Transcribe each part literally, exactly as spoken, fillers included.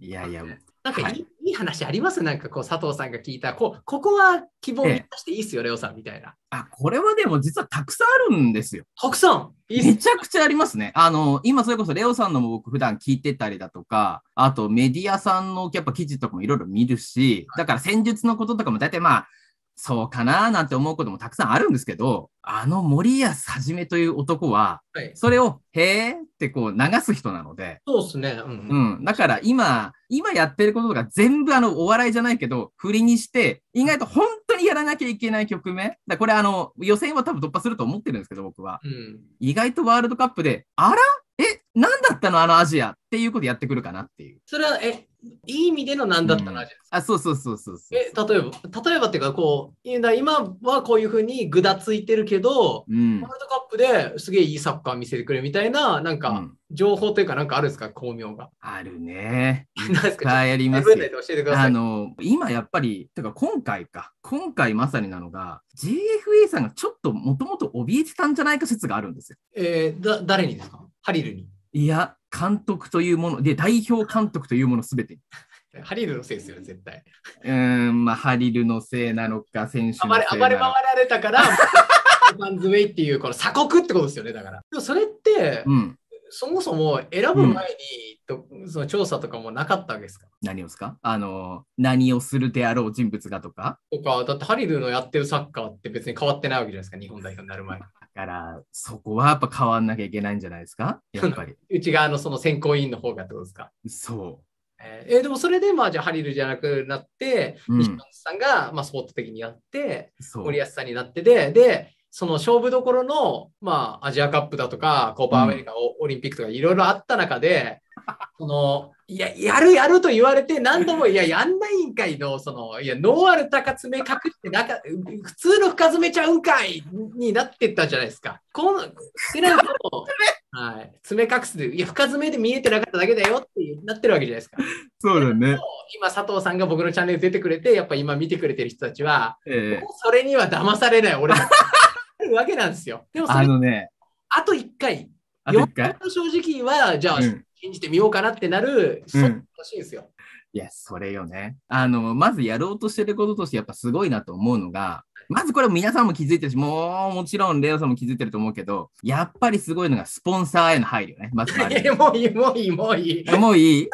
いやいや、なんかいい、はい、いい話あります？なんかこう佐藤さんが聞いたこう、ここは希望を出していいっすよ、レオさんみたいな。あ、これはでも実はたくさんあるんですよ。たくさんいいめちゃくちゃありますね。あの、今それこそレオさんのも僕普段聞いてたりだとか、あとメディアさんのやっぱ記事とかもいろいろ見るし、だから戦術のこととかも大体まあ、そうかななんて思うこともたくさんあるんですけど、あの森保一という男は、はい、それをへーってこう流す人なので、そうですね、うん、うん、だから今今やってることとか全部あのお笑いじゃないけど振りにして意外と本当にやらなきゃいけない局面だ、これあの予選は多分突破すると思ってるんですけど僕は、うん、意外とワールドカップであらえ何だったのあのアジアっていうことやってくるかなっていう。それはえいい意味での何だったの、うん、あ、そうそうそうそうそう。え、例えば、例えばっていうか、こう、だ今はこういうふうにぐだついてるけど、うん、ワールドカップですげえいいサッカー見せてくれみたいな、なんか、うん、情報というか、なんかあるんですか、巧妙が。あるね。何ですか、やりますよ。教えてください。あの、今やっぱり、てか今回か、今回まさになのが、ジェイエフエー さんがちょっともともと怯えてたんじゃないか説があるんですよ。えー、だ、誰にですか？ハリルに。いや、監督というもので、代表監督というものすべて。ハリルのせいですよね、絶対。うん、まあ、ハリルのせいなのか、選手のせいなのか。暴れ回られたから、マンズウェイっていう、この鎖国ってことですよね、だから。でもそれって、うん、そもそも選ぶ前に、うん、その調査とかもなかったわけですか？何をですか？あの、何をするであろう人物がとか。とか、だってハリルのやってるサッカーって別に変わってないわけじゃないですか、日本代表になる前。だからそこはやっぱ変わんなきゃいけないんじゃないですか、やっぱり。内側のその選考委員の方がってことですか。そう。えー、でもそれでまあじゃあハリルじゃなくなって、うん、西本さんがまあスポーツ的にやって、森保さんになってで、で、その勝負どころのまあアジアカップだとか、コーパアメリカ、うん、オリンピックとかいろいろあった中で、そのいや、やるやると言われて何度もいややんないんかいのそのいやノーアル高詰め隠してなんか普通の深詰めちゃうんかいになってったじゃないですか。こうしてないとはい詰め隠すでいや深詰めで見えてなかっただけだよってなってるわけじゃないですか。そうだね。今佐藤さんが僕のチャンネル出てくれてやっぱ今見てくれてる人たちは、えー、それには騙されない俺はあるわけなんですよ。でもそれあのねあといっかいよんかいの正直はじゃあ、うん信じてみようかなってなる、うん、そうらしいですよ。いや、それよね。あの、まずやろうとしてることとしてやっぱすごいなと思うのが、まずこれ皆さんも気づいてるし、もうもちろんレオさんも気づいてると思うけど、やっぱりすごいのがスポンサーへの配慮ね。まずもういい、もういい、もういい。もういい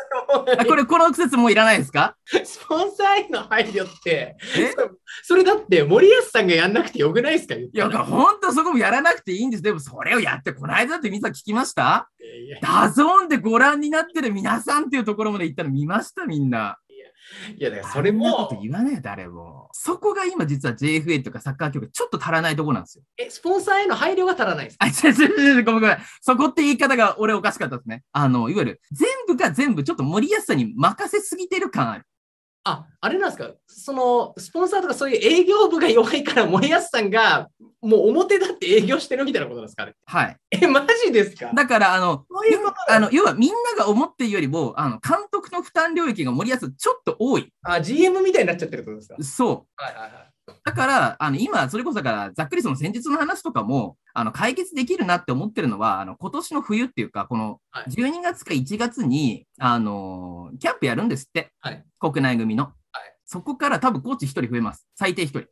あこれ、この季節もういらないですか？スポンサーへの配慮って、それだって森保さんがやんなくてよくないですか？いや、本当そこもやらなくていいんです。でもそれをやって、この間だって皆さん聞きました？いやいやダゾーンでご覧になってる皆さんっていうところまで行ったの見ましたみんな。いやだからそれも。そんなこと言わない誰も。そこが今実は ジェイエフエー とかサッカー局ちょっと足らないとこなんですよ。え、スポンサーへの配慮が足らないですか？あ、違う違う違う、ごめんごめん。そこって言い方が俺おかしかったですね。あの、いわゆる全部が全部ちょっと森保さんに任せすぎてる感ある。あ、あれなんですか？その、スポンサーとかそういう営業部が弱いから森保さんがもう表だって営業してるみたいなことですかね。はい。え、マジですか？だから、あの、そういうことあの要はみんなが思っているよりも、あの監督の負担領域が森保ちょっと多い。あ、ジーエム みたいになっちゃってるってことですか？そう。はいはいはい。だから、あの今、それこそだから、ざっくりその戦術の話とかも、あの解決できるなって思ってるのは、あの今年の冬っていうか、このじゅうにがつかいちがつに、あのー、キャンプやるんですって、はい、国内組の。はい、そこから多分コーチひとり増えます、最低ひとり。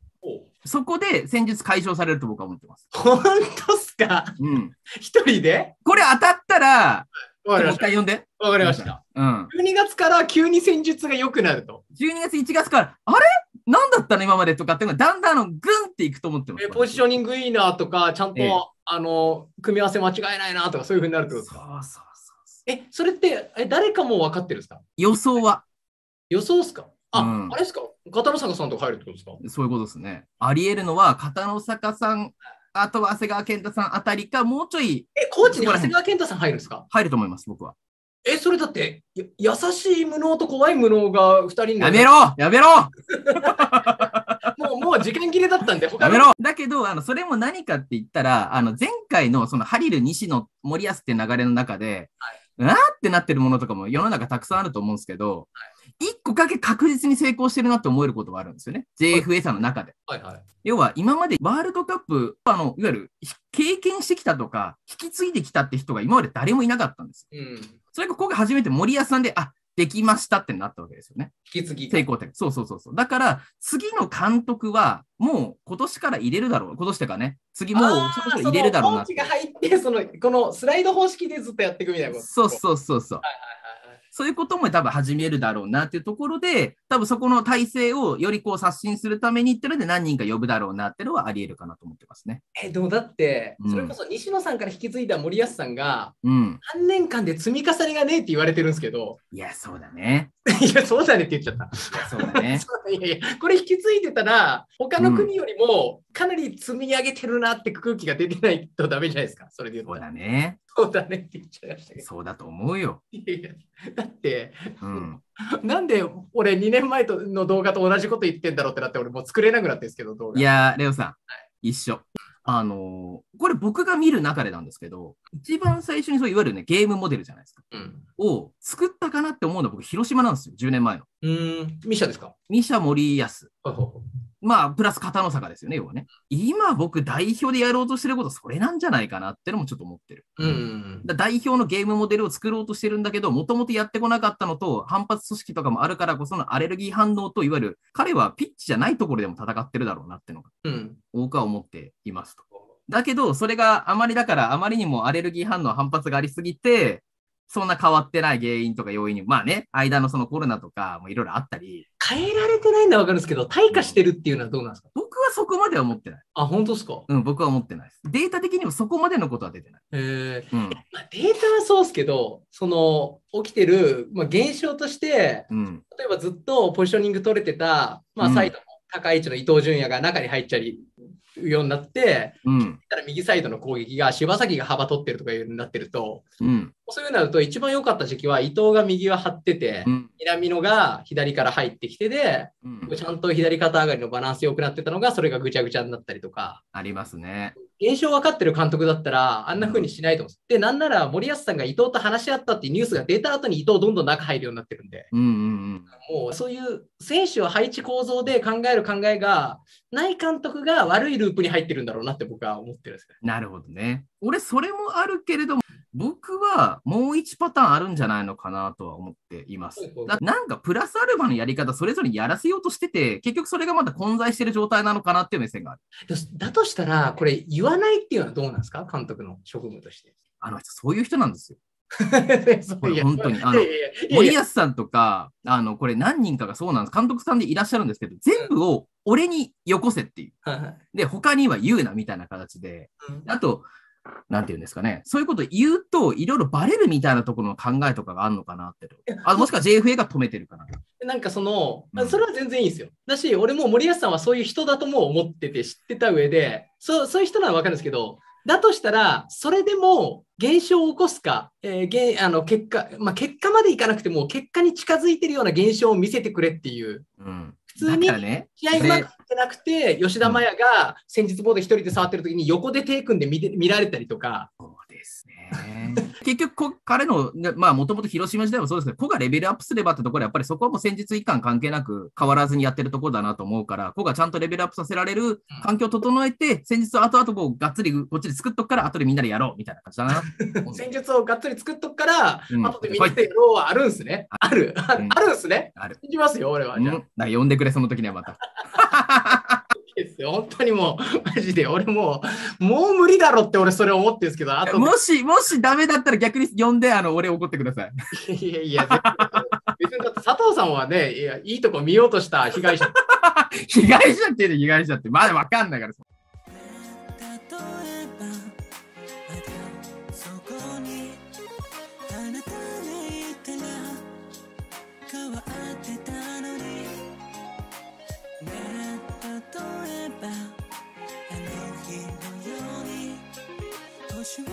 そこで戦術解消されると僕は思ってます。本当っすか？うん。ひとりで？これ当たったら、もう一回読んで。わかりました。うん。じゅうにがつから急に戦術が良くなると。じゅうにがつ、いちがつから、あれ？何だったの今までとかっていうのがだんだんあのグンっていくと思ってます。ポジショニングいいなとか、ちゃんと、ええ、あの組み合わせ間違えないなとか、そういうふうになるってことですか？そうそうそうそう。え、それってえ誰かも分かってるんですか？予想は。予想ですか？あ、うん、あれですか？片野坂さんとか入るってことですか？そういうことですね。ありえるのは片野坂さん、あとは長谷川健太さんあたりか、もうちょい。え、コーチに長谷川健太さん入るんですか？入ると思います、僕は。え、それだって、優しい無能と怖い無能がふたりになる。やめろやめろもう、もう時間切れだったんで、他のやめろだけど、あの、それも何かって言ったら、あの、前回のそのハリル、西野、森保って流れの中で、はい、うわーってなってるものとかも世の中たくさんあると思うんですけど、はい、いっこだけ確実に成功してるなって思えることはあるんですよね。ジェイエフエー さんの中で。はいはいはい、要は、今までワールドカップ、あの、いわゆる経験してきたとか、引き継いできたって人が今まで誰もいなかったんです。うん、それが今回初めて森保さんで、あ、できましたってなったわけですよね。引き継ぎ成功点。そうそうそうそう。だから次の監督はもう今年から入れるだろう。今年とかね。次もう入れるだろうなって。そのコーチが入ってそのこのスライド方式でずっとやっていくみたいなこと。そうそうそうそう。はいはいはい。そういうことも多分始めるだろうなっていうところで、多分そこの体制をよりこう刷新するためにっていうので何人か呼ぶだろうなっていうのはあり得るかなと思ってますね。え、でもだって、うん、それこそ西野さんから引き継いだ森保さんが、うん、さんねんかんで積み重ねがねえって言われてるんですけど。いや、そうだね。いや、そうだねって言っちゃった。そうだね。そういやいや、これ引き継いでたら、他の国よりもかなり積み上げてるなって空気が出てないとダメじゃないですか。それで言うと。そうだね。そうだねって言っちゃいましたけど。そうだと思うよ。いやいやだって、うん、なんで俺にねんまえとの動画と同じこと言ってんだろうってなって俺もう作れなくなってるんですけど動画。いやーレオさん、はい、一緒。あのー、これ僕が見る中でなんですけど、一番最初にそういわゆるねゲームモデルじゃないですか、うん、を作ったかなって思うのは僕広島なんですよ。じゅうねんまえの。うーん、ミシャですか。ミシャ森安。まあプラス片野坂ですよね要はね。今僕代表でやろうとしてることそれなんじゃないかなってのもちょっと思ってる。うん、だ代表のゲームモデルを作ろうとしてるんだけど、もともとやってこなかったのと反発組織とかもあるからこそのアレルギー反応といわゆる彼はピッチじゃないところでも戦ってるだろうなってのが、うん、僕は思っていますと。だけどそれがあまりだからあまりにもアレルギー反応反発がありすぎて。そんな変わってない原因とか要因に、まあね、間のそのコロナとかもいろいろあったり。変えられてないのは分かるんですけど、退化してるっていうのはどうなんですか？僕はそこまでは思ってない。あ、本当ですか？うん、僕は思ってないです。データ的にもそこまでのことは出てない。へー、うん、まあ、データはそうですけど、その起きてる、まあ、現象として、うん、例えばずっとポジショニング取れてた、まあ、サイドの高い位置の伊東純也が中に入っちゃい、うんようになって、うん、右サイドの攻撃が柴崎が幅取ってるとかいうようになってると、うん、そういうふうになると一番良かった時期は伊藤が右は張ってて、うん、南野が左から入ってきてで、うん、ちゃんと左肩上がりのバランス良くなってたのがそれがぐちゃぐちゃになったりとかありますね。現象分かってる監督だったらあんな風にしないと思うんです、うん、でなんなら森保さんが伊藤と話し合ったっていうニュースが出た後に伊藤どんどん中入るようになってるんで、うんうんうん、もうそういう選手を配置構造で考える考えがない監督が悪いループに入ってるんだろうなって僕は思ってるんですよ。なるほどね。俺それもあるけれども僕はもう一パターンあるんじゃないのかなとは思っています。だなんかプラスアルファのやり方それぞれやらせようとしてて結局それがまだ混在してる状態なのかなっていう目線がある。だとしたらこれ言わないっていうのはどうなんですか？監督の職務として。あの人そういう人なんですよ。これ本当にあの森保さんとかあのこれ何人かがそうなんです。監督さんでいらっしゃるんですけど全部を俺によこせっていう、うん、で他には言うなみたいな形で、うん、あとなんていうんですかね、そういうこと言うといろいろバレるみたいなところの考えとかがあるのかなって、あもしくは ジェイエフエー が止めてるかな。なんかその、うん、それは全然いいんですよ。だし俺も森保さんはそういう人だとも思ってて知ってた上で そ, そういう人なら分かるんですけど、だとしたらそれでも現象を起こすか、えー、あの結果、まあ、結果までいかなくても結果に近づいてるような現象を見せてくれっていう、うん、普通に試合うまくいってなくて、ね、吉田麻也が戦術ボード一人で触ってる時に横で手組んで 見, て見られたりとか。そうですね結局こ彼のもともと広島時代もそうですけど、個がレベルアップすればってところはやっぱりそこはもう戦術一貫関係なく変わらずにやってるところだなと思うから、個がちゃんとレベルアップさせられる環境を整えて、うん、戦術を後々こうがっつりこっちで作っとくから後でみんなでやろうみたいな感じだな戦術をがっつり作っとくから、うん、後でみんなでやろうはあるんすね。あるあるんすね。ある。信じますよ俺は。じゃあ、うん、なんか呼んでくれその時にはまたですよ。本当にもうマジで俺もうもう無理だろって俺それ思ってるんですけど、あともしもしダメだったら逆に呼んであの俺怒ってください。いやいや別にだって佐藤さんはね い, やいいとこ見ようとした被害者被害者って言うの被害者ってまだわかんないから。She